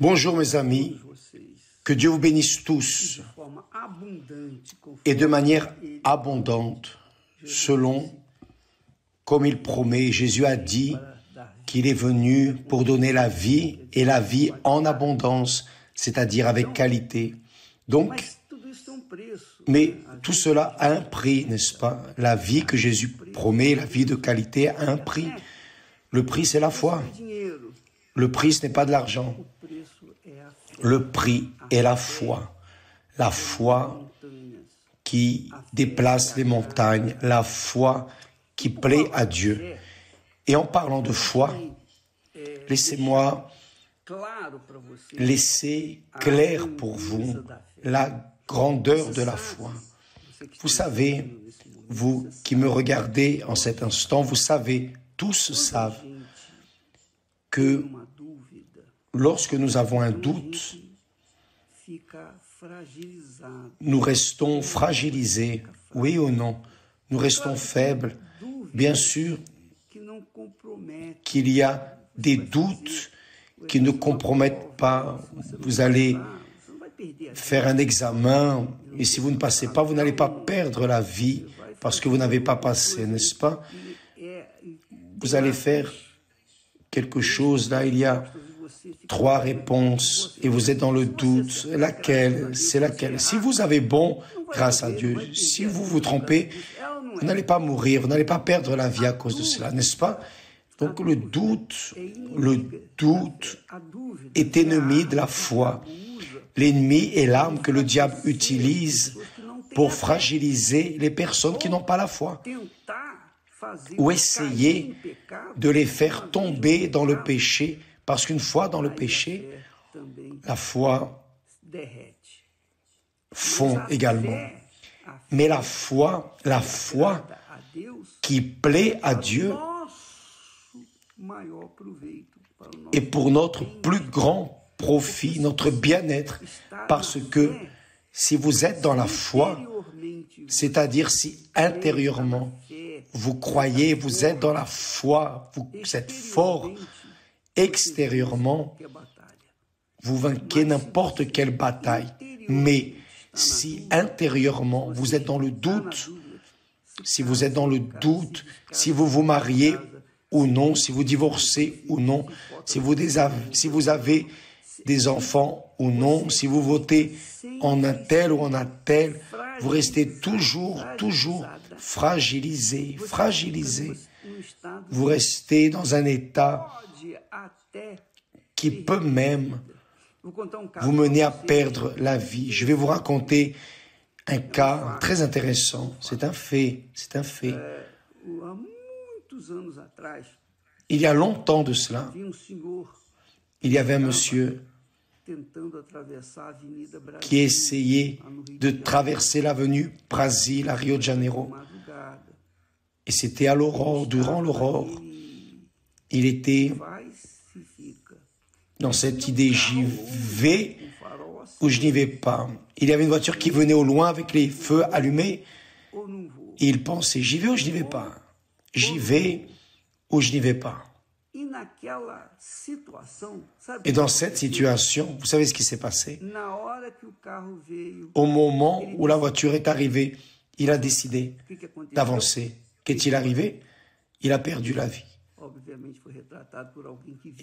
Bonjour mes amis, que Dieu vous bénisse tous et de manière abondante, selon comme il promet. Jésus a dit qu'il est venu pour donner la vie et la vie en abondance, c'est-à-dire avec qualité. Donc, mais tout cela a un prix, n'est-ce pas? La vie que Jésus promet, la vie de qualité, a un prix. Le prix, c'est la foi. Le prix, ce n'est pas de l'argent. Le prix est la foi. La foi qui déplace les montagnes. La foi qui plaît à Dieu. Et en parlant de foi, laissez-moi laisser clair pour vous la grandeur de la foi. Vous savez, vous qui me regardez en cet instant, vous savez, tous savent que lorsque nous avons un doute, nous restons fragilisés, oui ou non? Nous restons faibles. Bien sûr qu'il y a des doutes qui ne compromettent pas. Vous allez faire un examen et si vous ne passez pas, vous n'allez pas perdre la vie parce que vous n'avez pas passé, n'est-ce pas? Vous allez faire quelque chose, là il y a 3 réponses et vous êtes dans le doute. Laquelle? C'est laquelle? Si vous avez bon, grâce à Dieu, si vous vous trompez, vous n'allez pas mourir, vous n'allez pas perdre la vie à cause de cela, n'est-ce pas? Donc le doute est ennemi de la foi. L'ennemi est l'arme que le diable utilise pour fragiliser les personnes qui n'ont pas la foi ou essayer de les faire tomber dans le péché, parce qu'une fois dans le péché, la foi fond également. Mais la foi qui plaît à Dieu est pour notre plus grand profit, notre bien-être, parce que si vous êtes dans la foi, c'est-à-dire si intérieurement vous croyez, vous êtes dans la foi, vous êtes fort, extérieurement, vous vainquez n'importe quelle bataille. Mais si intérieurement vous êtes dans le doute, si vous êtes dans le doute, si vous vous mariez ou non, si vous divorcez ou non, si vous avez des enfants ou non, si vous votez en un tel ou en un tel, vous restez toujours fragilisé. Vous restez dans un état qui peut même vous mener à perdre la vie. Je vais vous raconter un cas très intéressant. C'est un fait. Il y a longtemps de cela, il y avait un monsieur qui essayait de traverser l'avenue Brasil à Rio de Janeiro. Et c'était à l'aurore, durant l'aurore. Il était dans cette idée, j'y vais ou je n'y vais pas. Il y avait une voiture qui venait au loin avec les feux allumés. Et il pensait, j'y vais ou je n'y vais pas. J'y vais ou je n'y vais pas. Et dans cette situation, vous savez ce qui s'est passé? Au moment où la voiture est arrivée, il a décidé d'avancer. Qu'est-il arrivé? Il a perdu la vie.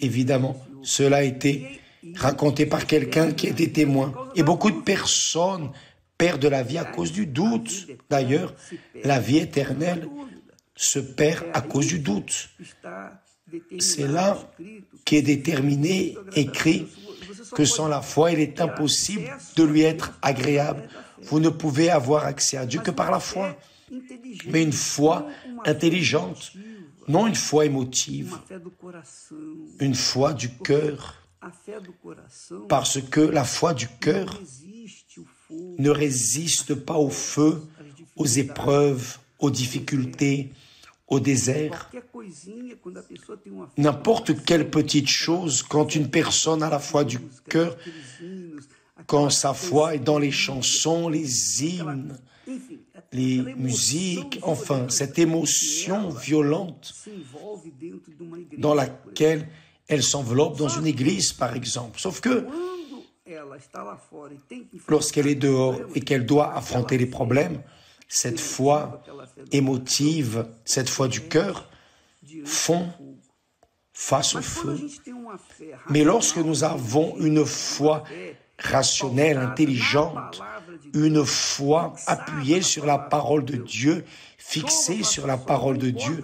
Évidemment, cela a été raconté par quelqu'un qui était témoin. Et beaucoup de personnes perdent la vie à cause du doute. D'ailleurs, la vie éternelle se perd à cause du doute. C'est là qu'est déterminé, écrit, que sans la foi, il est impossible de lui être agréable. Vous ne pouvez avoir accès à Dieu que par la foi, mais une foi intelligente, non une foi émotive, une foi du cœur, parce que la foi du cœur ne résiste pas au feu, aux épreuves, aux difficultés, au désert. N'importe quelle petite chose, quand une personne a la foi du cœur, quand sa foi est dans les chansons, les hymnes, les musiques, enfin, cette émotion violente dans laquelle Elle s'enveloppe dans une église, par exemple. Sauf que lorsqu'elle est dehors et qu'elle doit affronter les problèmes, cette foi émotive, cette foi du cœur, fond face au feu. Mais lorsque nous avons une foi rationnelle, intelligente, une foi appuyée sur la parole de Dieu, fixée sur la parole de Dieu,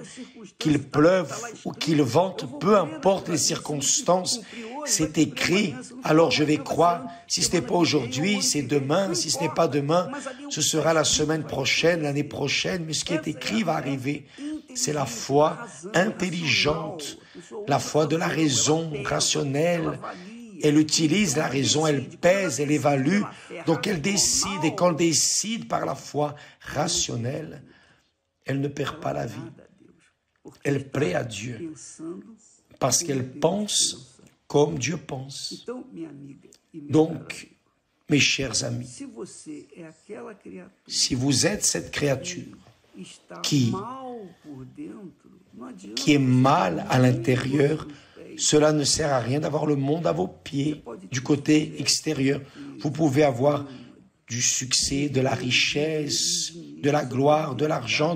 qu'il pleuve ou qu'il vente, peu importe les circonstances, c'est écrit, alors je vais croire, si ce n'est pas aujourd'hui, c'est demain, si ce n'est pas demain, ce sera la semaine prochaine, l'année prochaine, mais ce qui est écrit va arriver. C'est la foi intelligente, la foi de la raison rationnelle. Elle utilise la raison, elle pèse, elle évalue, donc elle décide, et quand elle décide par la foi rationnelle, elle ne perd pas la vie. Elle plaît à Dieu, parce qu'elle pense comme Dieu pense. Donc, mes chers amis, si vous êtes cette créature qui est mal à l'intérieur, cela ne sert à rien d'avoir le monde à vos pieds, du côté extérieur. Vous pouvez avoir du succès, de la richesse, de la gloire, de l'argent.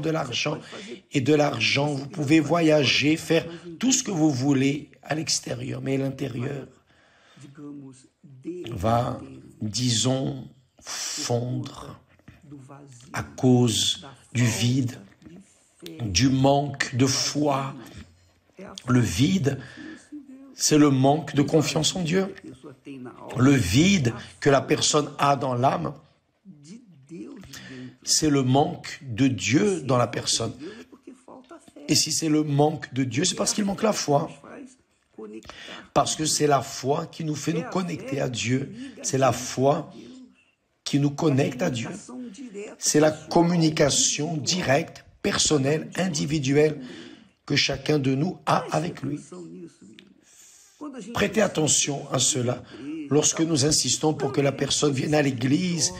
Vous pouvez voyager, faire tout ce que vous voulez à l'extérieur, mais l'intérieur va, disons, fondre à cause du vide, du manque de foi. Le vide, c'est le manque de confiance en Dieu. Le vide que la personne a dans l'âme, c'est le manque de Dieu dans la personne. Et si c'est le manque de Dieu, c'est parce qu'il manque la foi. Parce que c'est la foi qui nous fait nous connecter à Dieu. C'est la foi qui nous connecte à Dieu. C'est la communication directe, personnelle, individuelle que chacun de nous a avec lui. Prêtez attention à cela. Lorsque nous insistons pour que la personne vienne à l'église,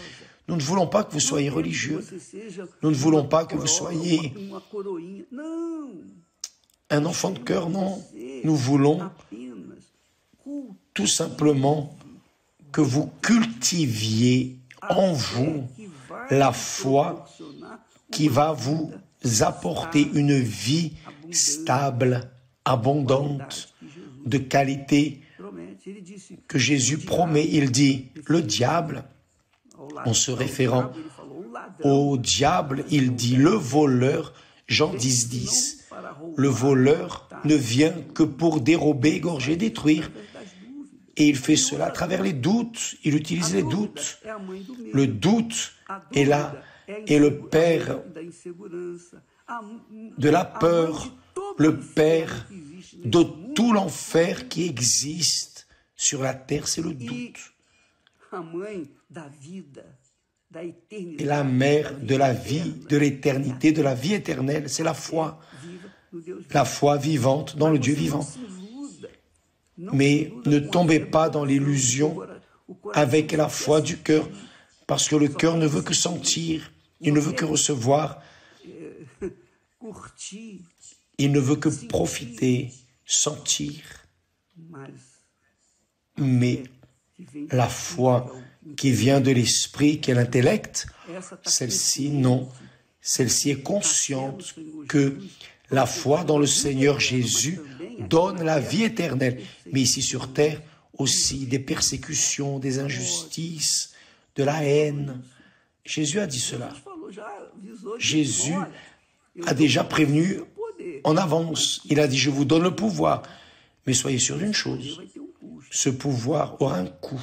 nous ne voulons pas que vous soyez religieux. Nous ne voulons pas que vous soyez un enfant de cœur, non. Nous voulons tout simplement que vous cultiviez en vous la foi qui va vous apporter une vie stable, abondante, de qualité que Jésus promet. Il dit, le diable, en se référant au diable, il dit, le voleur, Jean 10-10, le voleur ne vient que pour dérober, égorger, détruire. Et il fait cela à travers les doutes, il utilise les doutes. Le doute est là, est le père de la peur, le père de tout l'enfer qui existe sur la terre, c'est le doute. Et la mère de la vie, de l'éternité, de la vie éternelle, c'est la foi vivante dans le Dieu vivant. Mais ne tombez pas dans l'illusion avec la foi du cœur, parce que le cœur ne veut que sentir, il ne veut que recevoir, il ne veut que profiter, sentir. Mais la foi qui vient de l'esprit, qui est l'intellect, celle-ci, non. Celle-ci est consciente que la foi dans le Seigneur Jésus donne la vie éternelle. Mais ici sur terre, aussi des persécutions, des injustices, de la haine. Jésus a dit cela. Jésus a déjà prévenu en avance. Il a dit, je vous donne le pouvoir. Mais soyez sûrs d'une chose, ce pouvoir aura un coût.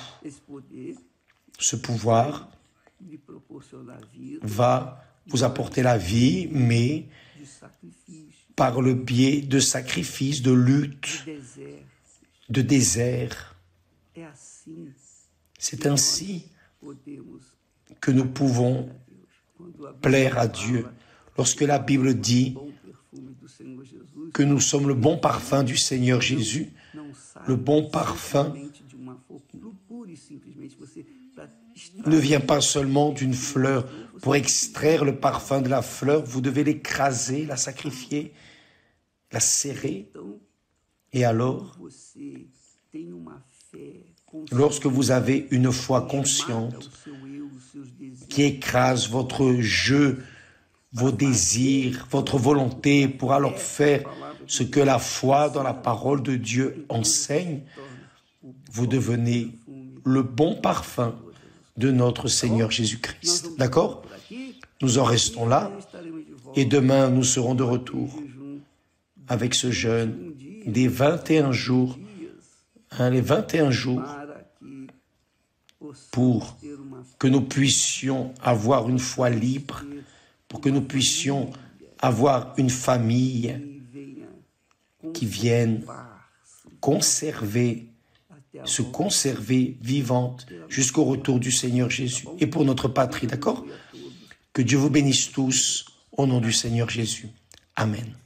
Ce pouvoir va vous apporter la vie, mais par le biais de sacrifices, de luttes, de déserts. C'est ainsi que nous pouvons plaire à Dieu. Lorsque la Bible dit que nous sommes le bon parfum du Seigneur Jésus, le bon parfum ne vient pas seulement d'une fleur. Pour extraire le parfum de la fleur, vous devez l'écraser, la sacrifier, la serrer. Et alors, lorsque vous avez une foi consciente qui écrase votre jeu, vos désirs, votre volonté pour alors faire ce que la foi dans la parole de Dieu enseigne, vous devenez le bon parfum de notre Seigneur Jésus-Christ. D'accord? Nous en restons là et demain, nous serons de retour avec ce jeûne des 21 jours, les 21 jours pour que nous puissions avoir une foi libre, pour que nous puissions avoir une famille qui vienne conserver, se conserver vivante jusqu'au retour du Seigneur Jésus. Et pour notre patrie, d'accord? Que Dieu vous bénisse tous, au nom du Seigneur Jésus. Amen.